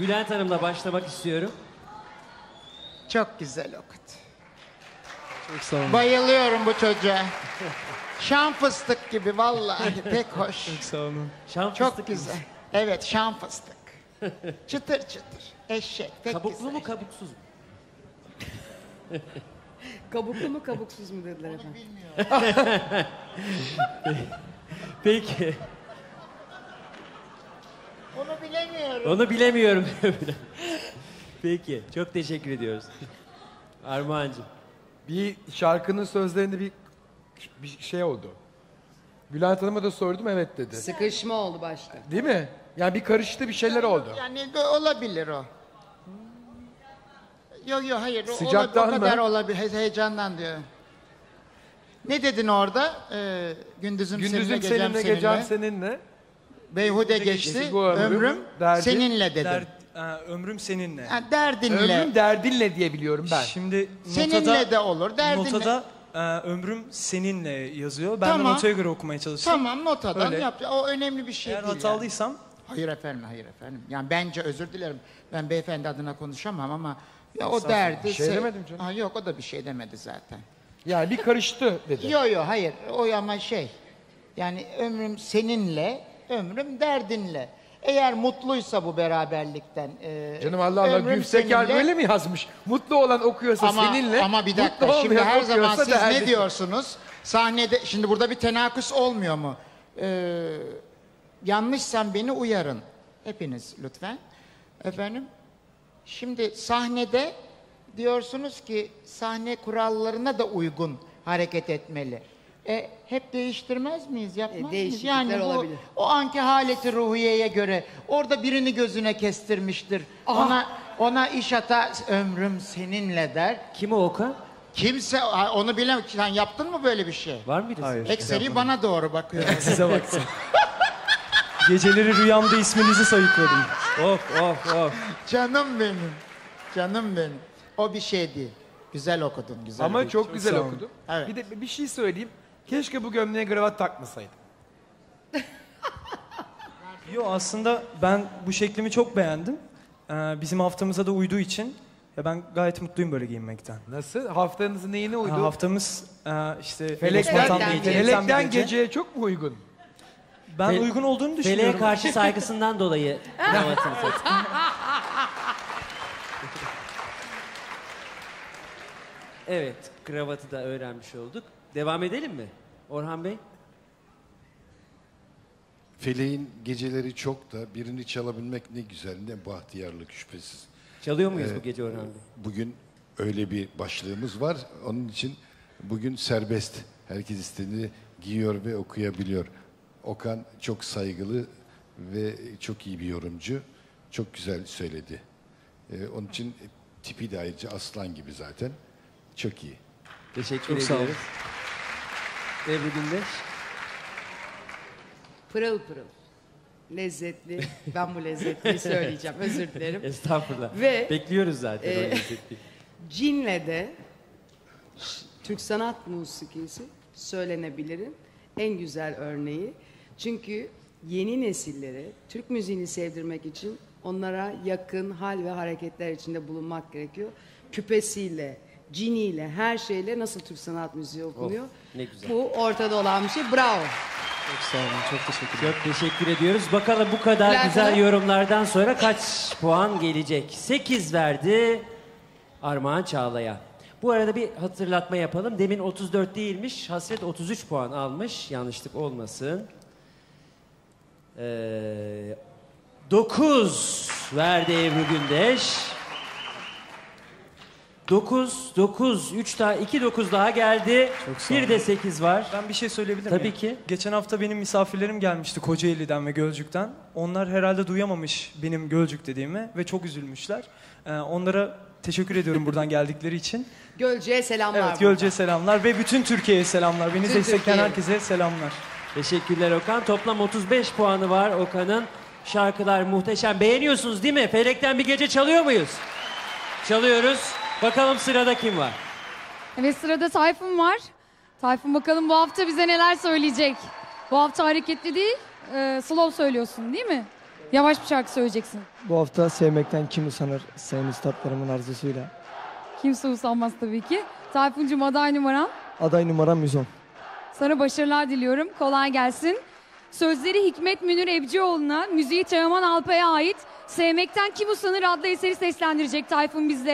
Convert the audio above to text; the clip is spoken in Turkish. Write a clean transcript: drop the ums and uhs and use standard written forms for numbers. Bülent Hanım'la başlamak istiyorum. Çok güzel okudu. Çok sağ olun. Bayılıyorum bu çocuğa. Şan fıstık gibi vallahi pek hoş. Çok sağ olun. Şan çok güzel. Gibi. Evet, şan fıstık. Çıtır çıtır. Eşek. Kabuklu güzel. Mu kabuksuz mu? Kabuklu mu kabuksuz mu dediler efendim. Onu bilmiyorum. Peki. Onu bilemiyorum. Onu bilemiyorum. Peki, çok teşekkür ediyoruz. Armağancığım. Bir şarkının sözlerinde bir şey oldu. Bülent Hanım'a da sordum, evet dedi. Sıkışma oldu başta. Değil mi? Yani bir karıştı, bir şeyler oldu. Yani olabilir o. Yok yok, hayır. Sıcaktan mı? O kadar olabilir, heyecandan diyor. Ne dedin orada? Gündüzüm seninle, gecem seninle. Beyhude geçti ömrüm seninle dedi. Ömrüm seninle. Yani derdinle. Ömrüm derdinle diye biliyorum ben. Şimdi seninle notada, de olur. Derdinle. Notada ömrüm seninle yazıyor. Ben tamam. De notaya göre okumaya çalıştım. Tamam, notadan yaptı. O önemli bir şey. Eğer değil hatalıysam. Yani. Hayır efendim, hayır efendim. Yani bence özür dilerim. Ben beyefendi adına konuşamam ama ya o derdi. Bir şey demedim canım. Aa, yok, o da bir şey demedi zaten. Yani bir karıştı dedi. Yok yok, hayır. O ama şey. Yani ömrüm seninle, ömrüm derdinle. Eğer mutluysa bu beraberlikten... Canım Allah Allah, Gülsekar böyle mi yazmış? Mutlu olan okuyorsa ama, seninle... Ama bir dakika, şimdi her zaman siz derdi. Ne diyorsunuz? Sahnede, şimdi burada bir tenaküs olmuyor mu? Yanlışsam beni uyarın. Hepiniz lütfen. Efendim, şimdi sahnede diyorsunuz ki sahne kurallarına da uygun hareket etmeli. Hep değiştirmez miyiz, yapmaz mıyız? Yani bu, o anki haleti ruhiyeye göre orada birini gözüne kestirmiştir. Aha. Ona iş ata ömrüm seninle der. Kim o Okan? Kimse onu bilemez. Sen yaptın mı böyle bir şey? Var mıydı? Hayır. Ekseri bana doğru bakıyor. Size baksın. Geceleri rüyamda isminizi sayıkladım. Of of of. Canım benim. Canım benim. O bir şey değil. Güzel okudun. Güzel ama okudun. Çok güzel okudun. Evet. Bir de bir şey söyleyeyim. Keşke bu gömleğe kravat takmasaydım. Yo, aslında ben bu şeklimi çok beğendim. Bizim haftamıza da uyduğu için ya ben gayet mutluyum böyle giyinmekten. Nasıl? Haftanızın neyine uydu? Haftamız işte... Felekten geceye çok mu uygun? Ben uygun olduğunu düşünüyorum. Feleğe karşı saygısından dolayı kravatını sattım. Evet, kravatı da öğrenmiş olduk. Devam edelim mi Orhan Bey? Feleğin geceleri çok da birini çalabilmek ne güzel, ne bahtiyarlık şüphesiz. Çalıyor muyuz bu gece Orhan Bey? Bugün öyle bir başlığımız var. Onun için bugün serbest. Herkes istediğini giyiyor ve okuyabiliyor. Okan çok saygılı ve çok iyi bir yorumcu. Çok güzel söyledi. Onun için tipi de ayrıca aslan gibi zaten. Çok iyi. Teşekkür ederiz. Devri Gündeş. Pırıl pırıl. Lezzetli. Ben bu lezzetliyi söyleyeceğim. Özür dilerim. Estağfurullah. Ve bekliyoruz zaten o lezzetliyi. Cinle de Türk sanat musikisi söylenebilirin en güzel örneği. Çünkü yeni nesillere Türk müziğini sevdirmek için onlara yakın hal ve hareketler içinde bulunmak gerekiyor. Küpesiyle, ciniyle, her şeyle nasıl Türk sanat müziği okunuyor. Oh, ne güzel. Bu ortada olan bir şey. Bravo. Çok sağ olun. Çok teşekkür ederim. Çok teşekkür ediyoruz. Bakalım bu kadar Bülent güzel Hanım. Yorumlardan sonra kaç puan gelecek? 8 verdi Armağan Çağlayan. Bu arada bir hatırlatma yapalım. Demin 34 değilmiş. Hasret 33 puan almış. Yanlışlık olmasın. 9 verdi Ebru Gündeş. 9, 3 daha, 2 9 daha geldi. Bir de 8 var. Ben bir şey söyleyebilir miyim? Tabii ki. Geçen hafta benim misafirlerim gelmişti Kocaeli'den ve Gölcük'ten. Onlar herhalde duyamamış benim Gölcük dediğimi ve çok üzülmüşler. Onlara teşekkür ediyorum buradan geldikleri için. Gölcük'e selamlar. Evet, Gölcük'e selamlar ve bütün Türkiye'ye selamlar. Beni destekleyen herkese selamlar. Teşekkürler Okan. Toplam 35 puanı var Okan'ın. Şarkılar muhteşem. Beğeniyorsunuz değil mi? Felekten bir gece çalıyor muyuz? Çalıyoruz. Bakalım sırada kim var? Evet, sırada Tayfun var. Tayfun bakalım bu hafta bize neler söyleyecek? Bu hafta hareketli değil, slow söylüyorsun değil mi? Yavaş bir şarkı söyleyeceksin. Bu hafta sevmekten kim usanır sayın üstadlarımın arzusuyla. Kimse usanmaz tabii ki. Tayfuncum aday numaram? Aday numaram 110. Sana başarılar diliyorum. Kolay gelsin. Sözleri Hikmet Münir Evcioğlu'na, müziği Teğoman Alpa'ya ait Sevmekten Kim Usanır adlı eseri seslendirecek Tayfun bizlere.